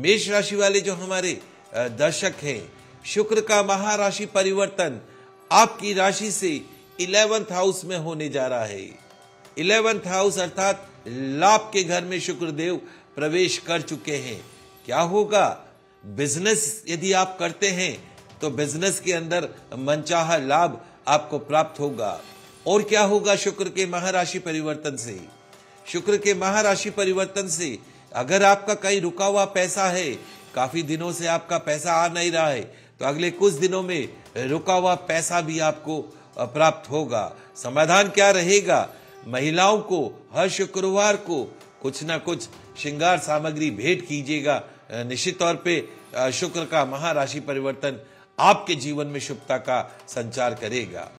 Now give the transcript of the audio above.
मेष राशि वाले जो हमारे दर्शक हैं, शुक्र का महाराशि परिवर्तन आपकी राशि से 11th हाउस में होने जा रहा है। 11th हाउस अर्थात लाभ के घर में शुक्रदेव प्रवेश कर चुके हैं। क्या होगा, बिजनेस यदि आप करते हैं तो बिजनेस के अंदर मनचाहा लाभ आपको प्राप्त होगा। और क्या होगा शुक्र के महाराशि परिवर्तन से? शुक्र के महाराशि परिवर्तन से अगर आपका कहीं रुका हुआ पैसा है, काफी दिनों से आपका पैसा आ नहीं रहा है, तो अगले कुछ दिनों में रुका हुआ पैसा भी आपको प्राप्त होगा। समाधान क्या रहेगा? महिलाओं को हर शुक्रवार को कुछ ना कुछ श्रृंगार सामग्री भेंट कीजिएगा। निश्चित तौर पे शुक्र का महाराशि परिवर्तन आपके जीवन में शुभता का संचार करेगा।